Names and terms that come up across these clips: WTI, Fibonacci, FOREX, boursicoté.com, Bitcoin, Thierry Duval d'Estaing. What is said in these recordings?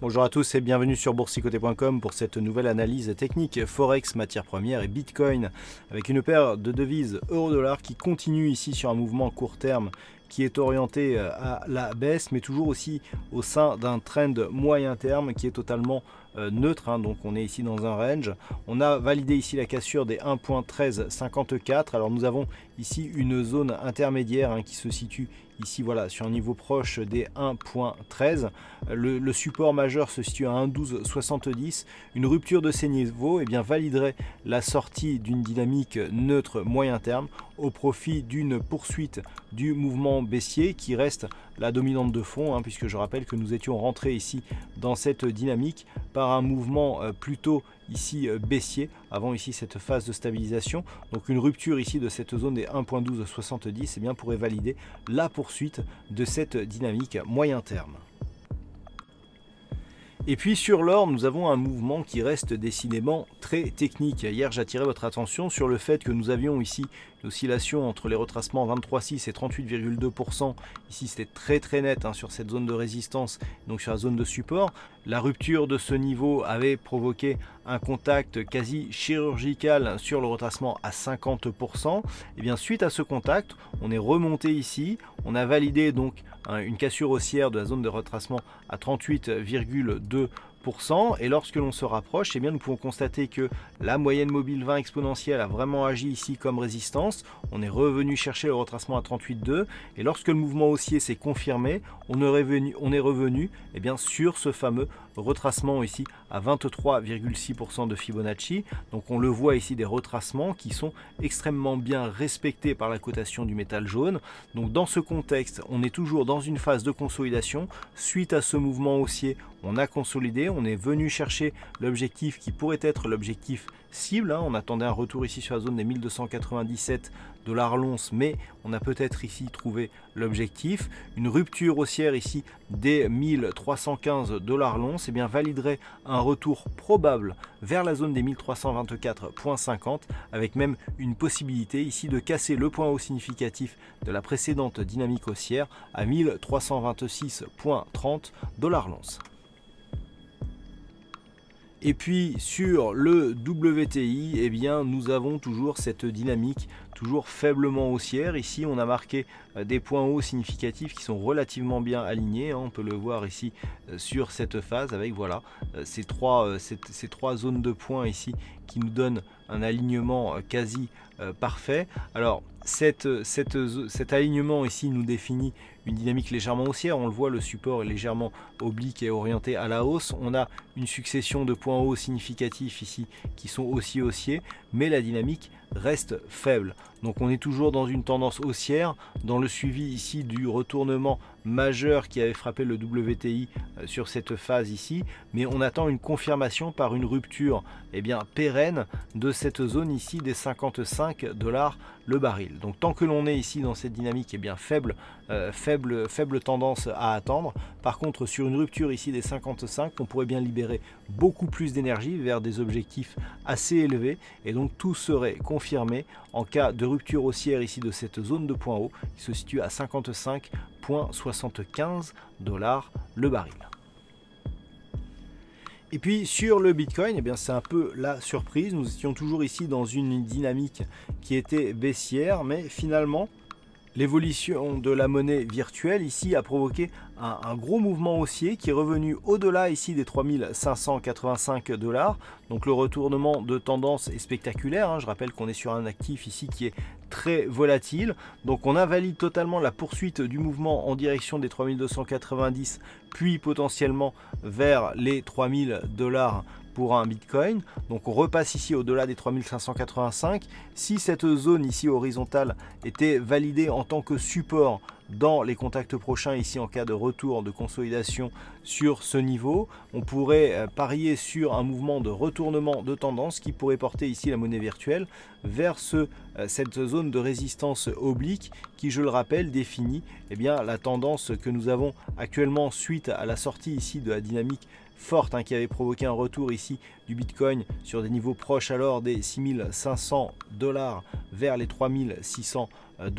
Bonjour à tous et bienvenue sur boursicoté.com pour cette nouvelle analyse technique Forex, matières premières et Bitcoin, avec une paire de devises euro-dollar qui continue ici sur un mouvement court terme qui est orienté à la baisse, mais toujours aussi au sein d'un trend moyen terme qui est totalement neutre, hein, donc on est ici dans un range. On a validé ici la cassure des 1.1354. Alors nous avons ici une zone intermédiaire, hein, qui se situe ici, voilà, sur un niveau proche des 1.13. Le support majeur se situe à 1.1270. Une rupture de ces niveaux, eh bien, validerait la sortie d'une dynamique neutre moyen terme au profit d'une poursuite du mouvement baissier qui reste la dominante de fond, hein, puisque je rappelle que nous étions rentrés ici dans cette dynamique par un mouvement plutôt ici baissier avant ici cette phase de stabilisation. Donc une rupture ici de cette zone des 1.1270 eh bien pourrait valider la poursuite de cette dynamique moyen terme. Et puis sur l'or, nous avons un mouvement qui reste décidément très technique. Hier, j'attirais votre attention sur le fait que nous avions ici une oscillation entre les retracements 23,6 et 38,2%. Ici, c'était très net, hein, sur cette zone de résistance, donc sur la zone de support. La rupture de ce niveau avait provoqué un contact quasi chirurgical sur le retracement à 50%. Et bien suite à ce contact, on est remonté ici, on a validé donc une cassure haussière de la zone de retracement à 38,2%, et lorsque l'on se rapproche, eh bien, nous pouvons constater que la moyenne mobile 20 exponentielle a vraiment agi ici comme résistance. On est revenu chercher le retracement à 38,2, et lorsque le mouvement haussier s'est confirmé, on est revenu eh bien, sur ce fameux retracement ici à 23,6% de Fibonacci. Donc on le voit ici, des retracements qui sont extrêmement bien respectés par la cotation du métal jaune. Donc dans ce contexte, on est toujours dans une phase de consolidation. Suite à ce mouvement haussier, on a consolidé, on est venu chercher l'objectif qui pourrait être l'objectif cible. On attendait un retour ici sur la zone des 1297 $ l'once, mais on a peut-être ici trouvé l'objectif. Une rupture haussière ici des 1315 $ l'once, et eh bien validerait un retour probable vers la zone des 1324,50, avec même une possibilité ici de casser le point haut significatif de la précédente dynamique haussière à 1326,30 $ l'once. Et puis sur le WTI, eh bien, nous avons toujours cette dynamique toujours faiblement haussière. Ici, on a marqué des points hauts significatifs qui sont relativement bien alignés. On peut le voir ici sur cette phase avec, voilà, ces trois zones de points ici qui nous donnent un alignement quasi parfait. Alors cet alignement ici nous définit une dynamique légèrement haussière. On le voit, le support est légèrement oblique et orienté à la hausse. On a une succession de points hauts significatifs ici qui sont aussi haussiers, mais la dynamique reste faible. Donc on est toujours dans une tendance haussière, dans le suivi ici du retournement majeur qui avait frappé le WTI sur cette phase ici, mais on attend une confirmation par une rupture, eh bien, pérenne de cette zone ici des 55 $ le baril. Donc tant que l'on est ici dans cette dynamique, eh bien, faible tendance à attendre. Par contre, sur une rupture ici des 55, on pourrait bien libérer beaucoup plus d'énergie vers des objectifs assez élevés, et donc tout serait confirmé en cas de rupture haussière ici de cette zone de point haut qui se situe à 55,75 $ le baril. Et puis sur le Bitcoin, eh bien c'est un peu la surprise. Nous étions toujours ici dans une dynamique qui était baissière, mais finalement l'évolution de la monnaie virtuelle ici a provoqué un gros mouvement haussier qui est revenu au-delà ici des 3585 $. Donc le retournement de tendance est spectaculaire, hein. Je rappelle qu'on est sur un actif ici qui est très volatile. Donc on invalide totalement la poursuite du mouvement en direction des 3290, puis potentiellement vers les 3000 $ pour un Bitcoin. Donc on repasse ici au-delà des 3585. Si cette zone ici horizontale était validée en tant que support dans les contacts prochains, ici en cas de retour de consolidation sur ce niveau, on pourrait parier sur un mouvement de retournement de tendance qui pourrait porter ici la monnaie virtuelle vers cette zone de résistance oblique qui, je le rappelle, définit eh bien, la tendance que nous avons actuellement suite à la sortie ici de la dynamique forte qui avait provoqué un retour ici du Bitcoin sur des niveaux proches alors des 6500 $ vers les 3600 $.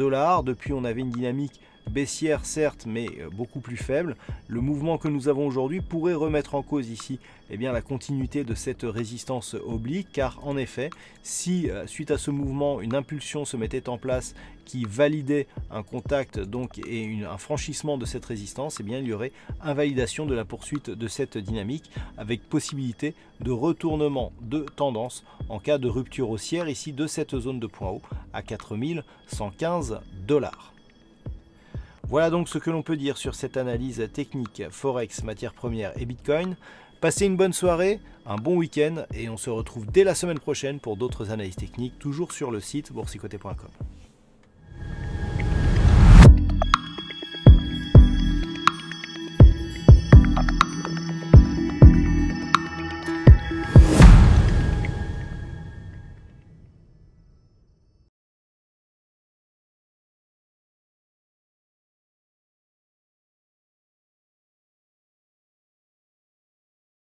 Depuis, on avait une dynamique baissière certes, mais beaucoup plus faible. Le mouvement que nous avons aujourd'hui pourrait remettre en cause ici eh bien, la continuité de cette résistance oblique, car en effet, si suite à ce mouvement une impulsion se mettait en place qui validait un contact donc, et un franchissement de cette résistance, eh bien, il y aurait invalidation de la poursuite de cette dynamique avec possibilité de retournement de tendance en cas de rupture haussière ici de cette zone de point haut à 4115 $. Voilà donc ce que l'on peut dire sur cette analyse technique Forex, matières premières et Bitcoin. Passez une bonne soirée, un bon week-end et on se retrouve dès la semaine prochaine pour d'autres analyses techniques, toujours sur le site boursicoté.com.